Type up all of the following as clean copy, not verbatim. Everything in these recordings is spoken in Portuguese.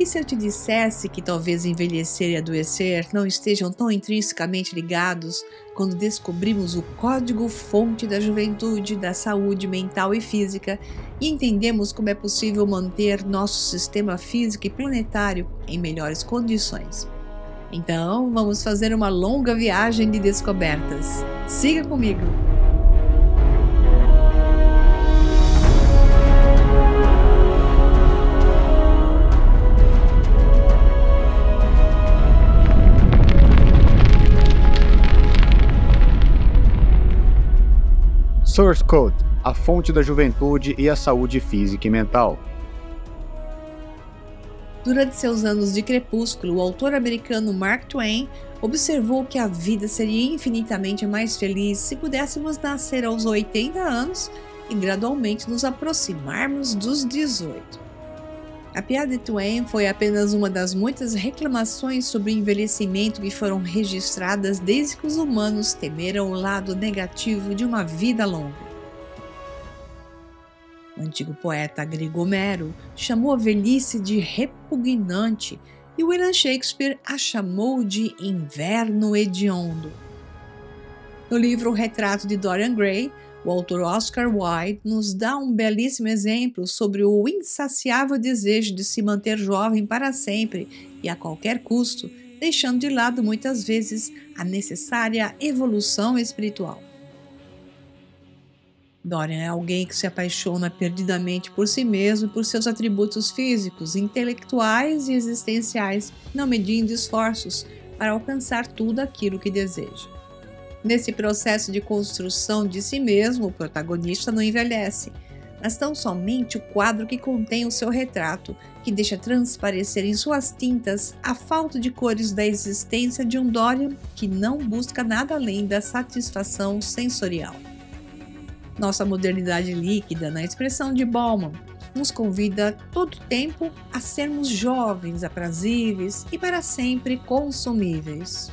E se eu te dissesse que talvez envelhecer e adoecer não estejam tão intrinsecamente ligados quando descobrimos o código-fonte da juventude, da saúde mental e física e entendemos como é possível manter nosso sistema físico e planetário em melhores condições? Então, vamos fazer uma longa viagem de descobertas. Siga comigo! Source Code, a fonte da juventude e a saúde física e mental. Durante seus anos de crepúsculo, o autor americano Mark Twain observou que a vida seria infinitamente mais feliz se pudéssemos nascer aos 80 anos e gradualmente nos aproximarmos dos 18. A piada de Twain foi apenas uma das muitas reclamações sobre envelhecimento que foram registradas desde que os humanos temeram o lado negativo de uma vida longa. O antigo poeta grego Mero chamou a velhice de repugnante e William Shakespeare a chamou de inverno hediondo. No livro O Retrato de Dorian Gray, o autor Oscar Wilde nos dá um belíssimo exemplo sobre o insaciável desejo de se manter jovem para sempre e a qualquer custo, deixando de lado muitas vezes a necessária evolução espiritual. Dorian é alguém que se apaixona perdidamente por si mesmo e por seus atributos físicos, intelectuais e existenciais, não medindo esforços para alcançar tudo aquilo que deseja. Nesse processo de construção de si mesmo, o protagonista não envelhece, mas tão somente o quadro que contém o seu retrato, que deixa transparecer em suas tintas a falta de cores da existência de um Dorian que não busca nada além da satisfação sensorial. Nossa modernidade líquida, na expressão de Bauman, nos convida todo o tempo a sermos jovens, aprazíveis e para sempre consumíveis.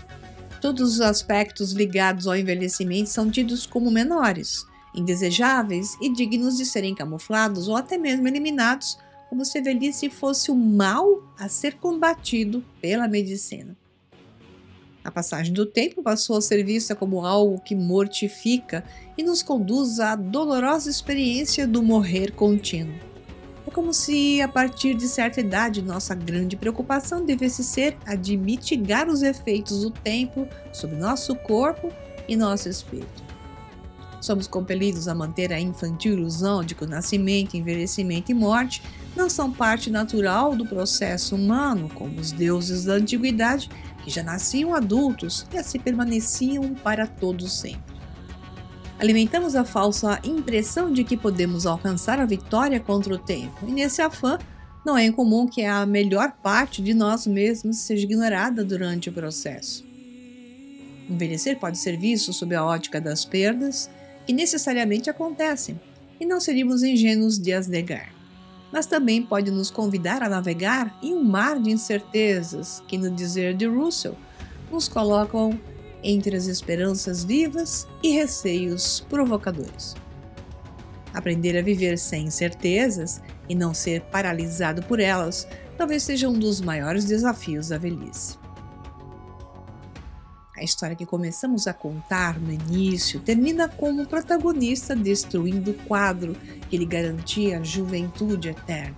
Todos os aspectos ligados ao envelhecimento são tidos como menores, indesejáveis e dignos de serem camuflados ou até mesmo eliminados, como se a velhice fosse o mal a ser combatido pela medicina. A passagem do tempo passou a ser vista como algo que mortifica e nos conduz à dolorosa experiência do morrer contínuo. É como se, a partir de certa idade, nossa grande preocupação devesse ser a de mitigar os efeitos do tempo sobre nosso corpo e nosso espírito. Somos compelidos a manter a infantil ilusão de que o nascimento, envelhecimento e morte não são parte natural do processo humano, como os deuses da antiguidade, que já nasciam adultos e assim permaneciam para todo sempre. Alimentamos a falsa impressão de que podemos alcançar a vitória contra o tempo, e nesse afã, não é incomum que a melhor parte de nós mesmos seja ignorada durante o processo. Envelhecer pode ser visto sob a ótica das perdas, que necessariamente acontecem, e não seríamos ingênuos de as negar. Mas também pode nos convidar a navegar em um mar de incertezas, que, no dizer de Russell, nos colocam entre as esperanças vivas e receios provocadores. Aprender a viver sem certezas e não ser paralisado por elas talvez seja um dos maiores desafios da velhice. A história que começamos a contar no início termina com o protagonista destruindo o quadro que lhe garantia a juventude eterna.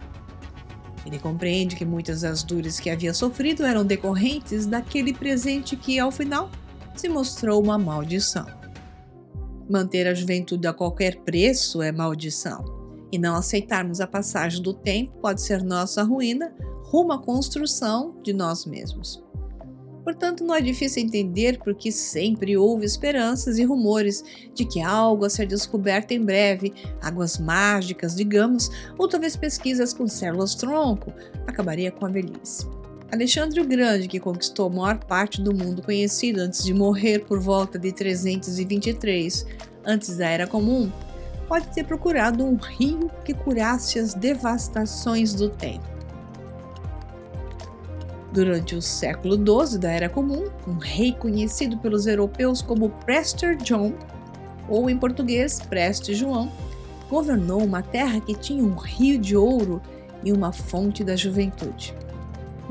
Ele compreende que muitas das dores que havia sofrido eram decorrentes daquele presente que, ao final, se mostrou uma maldição. Manter a juventude a qualquer preço é maldição, e não aceitarmos a passagem do tempo pode ser nossa ruína rumo à construção de nós mesmos. Portanto, não é difícil entender porque sempre houve esperanças e rumores de que algo a ser descoberto em breve, águas mágicas, digamos, ou talvez pesquisas com células-tronco, acabaria com a velhice. Alexandre o Grande, que conquistou a maior parte do mundo conhecido antes de morrer por volta de 323, antes da Era Comum, pode ter procurado um rio que curasse as devastações do tempo. Durante o século XII da Era Comum, um rei conhecido pelos europeus como Prester John, ou em português Preste João, governou uma terra que tinha um rio de ouro e uma fonte da juventude.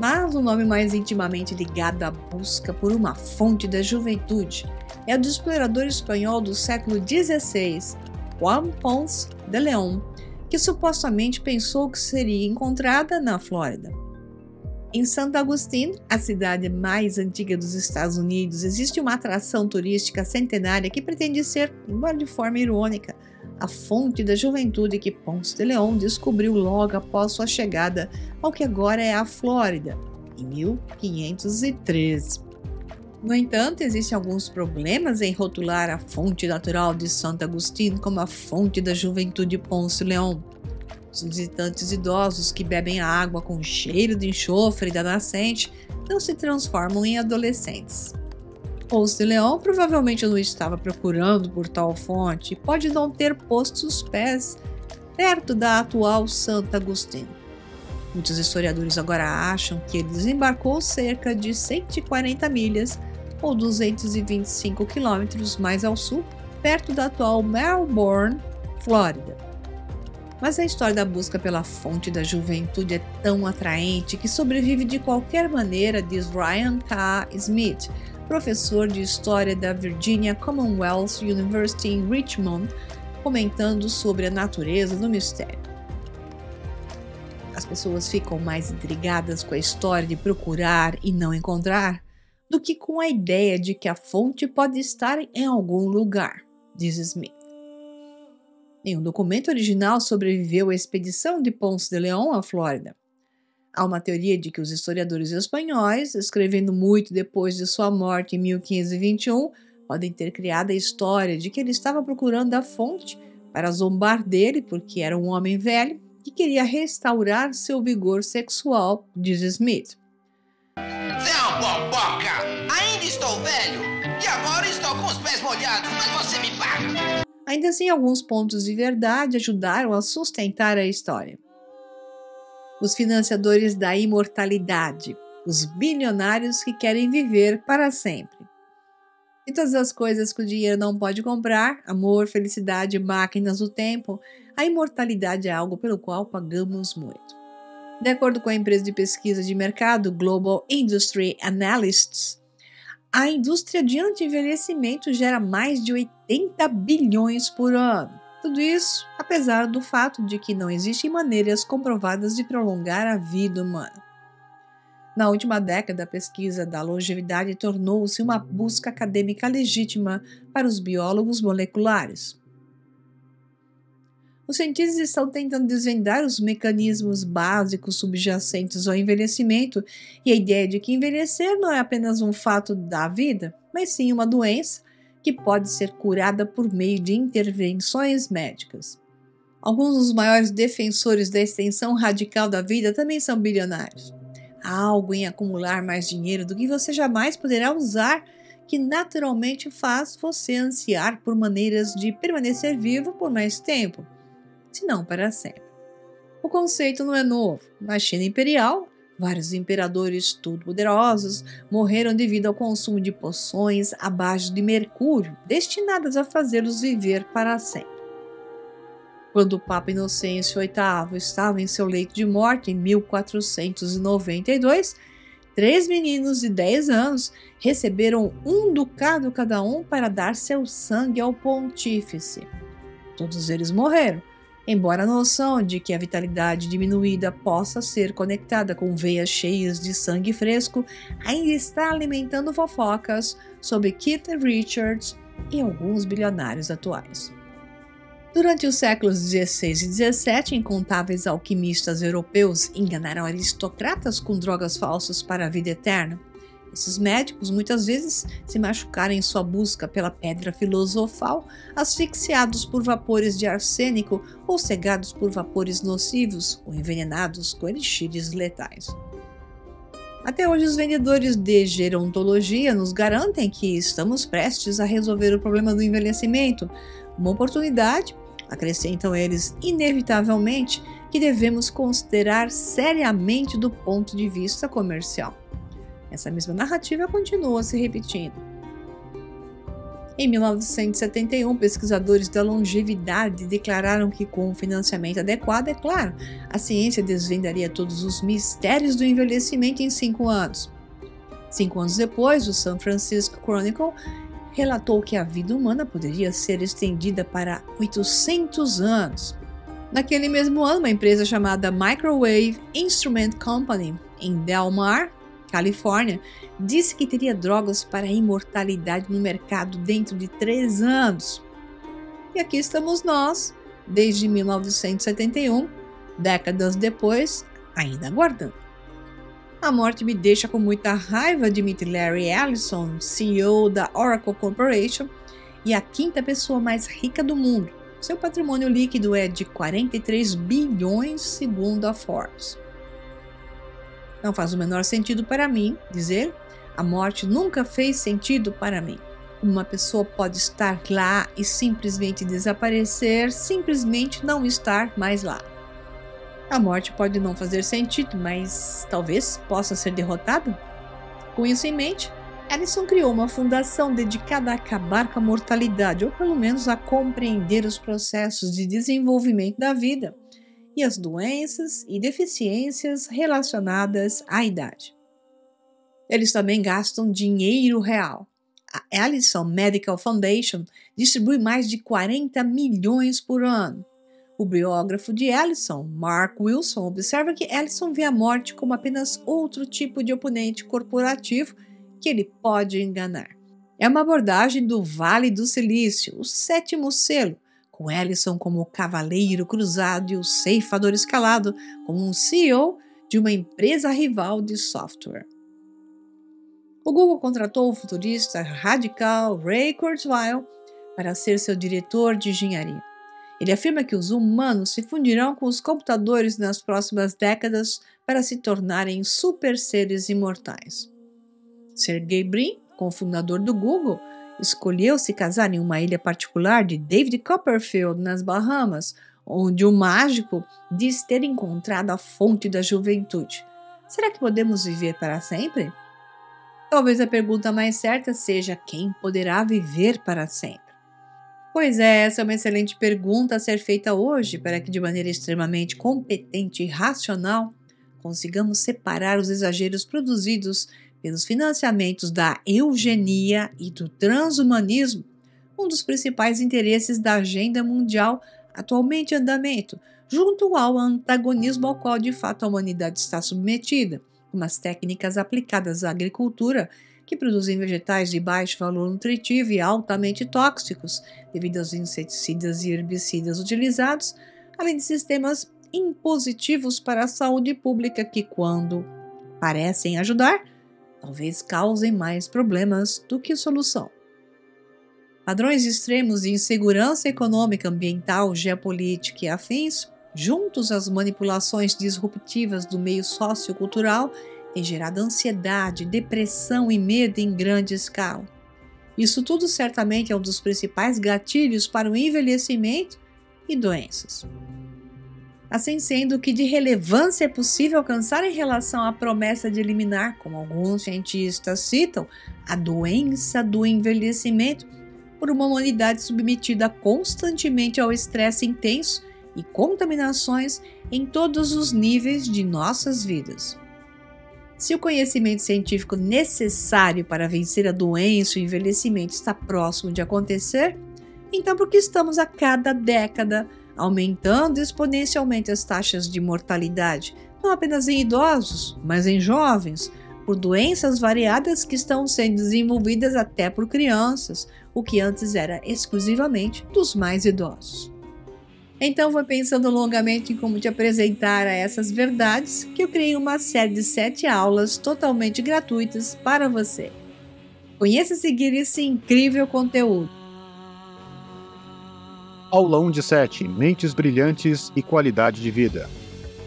Mas o nome mais intimamente ligado à busca por uma fonte da juventude é o do explorador espanhol do século XVI, Juan Ponce de León, que supostamente pensou que seria encontrada na Flórida. Em Santo Agustín, a cidade mais antiga dos Estados Unidos, existe uma atração turística centenária que pretende ser, embora de forma irônica, a fonte da juventude que Ponce de León descobriu logo após sua chegada ao que agora é a Flórida, em 1513. No entanto, existem alguns problemas em rotular a fonte natural de Santo Agustín como a fonte da juventude Ponce de León. Os visitantes idosos que bebem a água com cheiro de enxofre da nascente não se transformam em adolescentes. Ponce de León provavelmente não estava procurando por tal fonte e pode não ter posto os pés perto da atual Santo Agostinho. Muitos historiadores agora acham que ele desembarcou cerca de 140 milhas ou 225 quilômetros mais ao sul, perto da atual Melbourne, Flórida. Mas a história da busca pela fonte da juventude é tão atraente que sobrevive de qualquer maneira, diz Ryan K. Smith, professor de História da Virginia Commonwealth University em Richmond, comentando sobre a natureza do mistério. As pessoas ficam mais intrigadas com a história de procurar e não encontrar do que com a ideia de que a fonte pode estar em algum lugar, diz Smith. Nenhum documento original sobreviveu à expedição de Ponce de León à Flórida. Há uma teoria de que os historiadores espanhóis, escrevendo muito depois de sua morte em 1521, podem ter criado a história de que ele estava procurando a fonte para zombar dele porque era um homem velho que queria restaurar seu vigor sexual, diz Smith. Não, boboca! Ainda estou velho! E agora estou com os pés molhados, mas você me paga! Ainda assim, alguns pontos de verdade ajudaram a sustentar a história. Os financiadores da imortalidade, os bilionários que querem viver para sempre. E todas as coisas que o dinheiro não pode comprar, amor, felicidade, máquinas do tempo, a imortalidade é algo pelo qual pagamos muito. De acordo com a empresa de pesquisa de mercado Global Industry Analysts, a indústria de anti-envelhecimento gera mais de 80 bilhões por ano. Tudo isso, apesar do fato de que não existem maneiras comprovadas de prolongar a vida humana. Na última década, a pesquisa da longevidade tornou-se uma busca acadêmica legítima para os biólogos moleculares. Os cientistas estão tentando desvendar os mecanismos básicos subjacentes ao envelhecimento e a ideia de que envelhecer não é apenas um fato da vida, mas sim uma doença que pode ser curada por meio de intervenções médicas. Alguns dos maiores defensores da extensão radical da vida também são bilionários. Há algo em acumular mais dinheiro do que você jamais poderá usar que naturalmente faz você ansiar por maneiras de permanecer vivo por mais tempo, se não para sempre. O conceito não é novo. Na China imperial, vários imperadores todo-poderosos morreram devido ao consumo de poções à base de mercúrio, destinadas a fazê-los viver para sempre. Quando o Papa Inocêncio VIII estava em seu leito de morte em 1492, 3 meninos de 10 anos receberam um ducado cada um para dar seu sangue ao pontífice. Todos eles morreram. Embora a noção de que a vitalidade diminuída possa ser conectada com veias cheias de sangue fresco ainda está alimentando fofocas sobre Keith Richards e alguns bilionários atuais. Durante os séculos XVI e XVII, incontáveis alquimistas europeus enganaram aristocratas com drogas falsas para a vida eterna. Esses médicos muitas vezes se machucaram em sua busca pela pedra filosofal, asfixiados por vapores de arsênico ou cegados por vapores nocivos ou envenenados com elixires letais. Até hoje, os vendedores de gerontologia nos garantem que estamos prestes a resolver o problema do envelhecimento. Uma oportunidade, acrescentam eles inevitavelmente, que devemos considerar seriamente do ponto de vista comercial. Essa mesma narrativa continua se repetindo. Em 1971, pesquisadores da longevidade declararam que, com um financiamento adequado, é claro, a ciência desvendaria todos os mistérios do envelhecimento em 5 anos. 5 anos depois, o San Francisco Chronicle relatou que a vida humana poderia ser estendida para 800 anos. Naquele mesmo ano, uma empresa chamada Microwave Instrument Company, em Delmar, Califórnia, disse que teria drogas para a imortalidade no mercado dentro de 3 anos. E aqui estamos nós, desde 1971, décadas depois, ainda aguardando. A morte me deixa com muita raiva, admite Larry Ellison, CEO da Oracle Corporation e a 5ª pessoa mais rica do mundo. Seu patrimônio líquido é de 43 bilhões, segundo a Forbes. Não faz o menor sentido para mim, diz ele. A morte nunca fez sentido para mim. Uma pessoa pode estar lá e simplesmente desaparecer, simplesmente não estar mais lá. A morte pode não fazer sentido, mas talvez possa ser derrotada? Com isso em mente, Ellison criou uma fundação dedicada a acabar com a mortalidade, ou pelo menos a compreender os processos de desenvolvimento da vida e as doenças e deficiências relacionadas à idade. Eles também gastam dinheiro real. A Ellison Medical Foundation distribui mais de 40 milhões por ano. O biógrafo de Ellison, Mark Wilson, observa que Ellison vê a morte como apenas outro tipo de oponente corporativo que ele pode enganar. É uma abordagem do Vale do Silício, o 7º selo, com Ellison como cavaleiro cruzado e o ceifador escalado como um CEO de uma empresa rival de software. O Google contratou o futurista radical Ray Kurzweil para ser seu diretor de engenharia. Ele afirma que os humanos se fundirão com os computadores nas próximas décadas para se tornarem super seres imortais. Sergey Brin, cofundador do Google, escolheu se casar em uma ilha particular de David Copperfield, nas Bahamas, onde o mágico diz ter encontrado a fonte da juventude. Será que podemos viver para sempre? Talvez a pergunta mais certa seja quem poderá viver para sempre. Pois é, essa é uma excelente pergunta a ser feita hoje para que de maneira extremamente competente e racional consigamos separar os exageros produzidos pelos financiamentos da eugenia e do transhumanismo, um dos principais interesses da agenda mundial atualmente em andamento, junto ao antagonismo ao qual de fato a humanidade está submetida, como as técnicas aplicadas à agricultura que produzem vegetais de baixo valor nutritivo e altamente tóxicos devido aos inseticidas e herbicidas utilizados, além de sistemas impositivos para a saúde pública que, quando parecem ajudar, talvez causem mais problemas do que solução. Padrões extremos de insegurança econômica, ambiental, geopolítica e afins, juntos às manipulações disruptivas do meio sociocultural, tem gerado ansiedade, depressão e medo em grande escala. Isso tudo certamente é um dos principais gatilhos para o envelhecimento e doenças. Assim sendo, o que de relevância é possível alcançar em relação à promessa de eliminar, como alguns cientistas citam, a doença do envelhecimento por uma humanidade submetida constantemente ao estresse intenso e contaminações em todos os níveis de nossas vidas? Se o conhecimento científico necessário para vencer a doença e o envelhecimento está próximo de acontecer, então por que estamos a cada década aumentando exponencialmente as taxas de mortalidade, não apenas em idosos, mas em jovens, por doenças variadas que estão sendo desenvolvidas até por crianças, o que antes era exclusivamente dos mais idosos? Então vou pensando longamente em como te apresentar a essas verdades, que eu criei uma série de 7 aulas totalmente gratuitas para você. Conheça e seguir esse incrível conteúdo. Aula 1 de 7. Mentes brilhantes e qualidade de vida.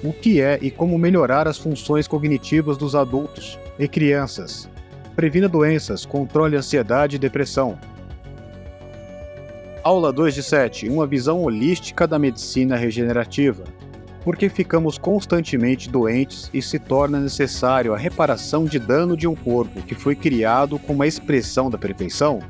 O que é e como melhorar as funções cognitivas dos adultos e crianças. Previna doenças, controle ansiedade e depressão. Aula 2 de 7. Uma visão holística da medicina regenerativa. Por que ficamos constantemente doentes e se torna necessário a reparação de dano de um corpo que foi criado com uma expressão da perfeição?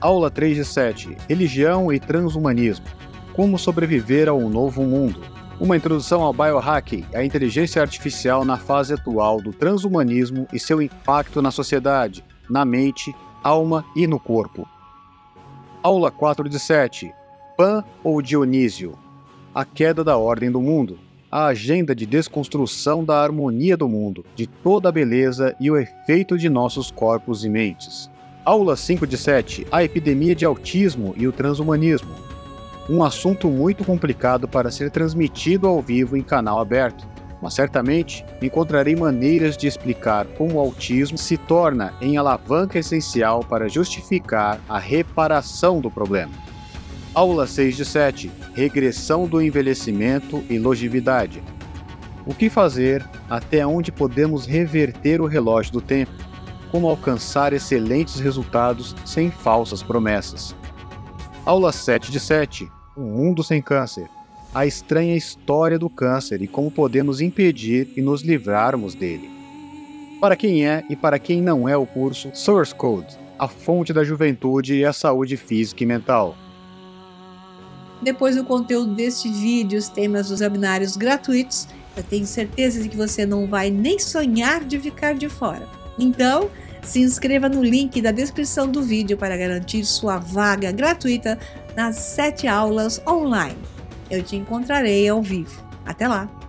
Aula 3 de 7. Religião e transhumanismo. Como sobreviver a um novo mundo. Uma introdução ao biohacking, a inteligência artificial na fase atual do transhumanismo e seu impacto na sociedade, na mente, alma e no corpo. Aula 4 de 7. Pan ou Dionísio? A queda da ordem do mundo. A agenda de desconstrução da harmonia do mundo, de toda a beleza e o efeito de nossos corpos e mentes. Aula 5 de 7. A epidemia de autismo e o transhumanismo. Um assunto muito complicado para ser transmitido ao vivo em canal aberto, mas certamente encontrarei maneiras de explicar como o autismo se torna em alavanca essencial para justificar a reparação do problema. Aula 6 de 7. Regressão do envelhecimento e longevidade. O que fazer, até onde podemos reverter o relógio do tempo, como alcançar excelentes resultados sem falsas promessas. Aula 7 de 7. Um mundo sem câncer. A estranha história do câncer e como podemos impedir e nos livrarmos dele. Para quem é e para quem não é o curso Source Code, a fonte da juventude e a saúde física e mental. Depois do conteúdo deste vídeo, os temas dos webinários gratuitos, eu tenho certeza de que você não vai nem sonhar de ficar de fora. Então, se inscreva no link da descrição do vídeo para garantir sua vaga gratuita nas 7 aulas online. Eu te encontrarei ao vivo. Até lá!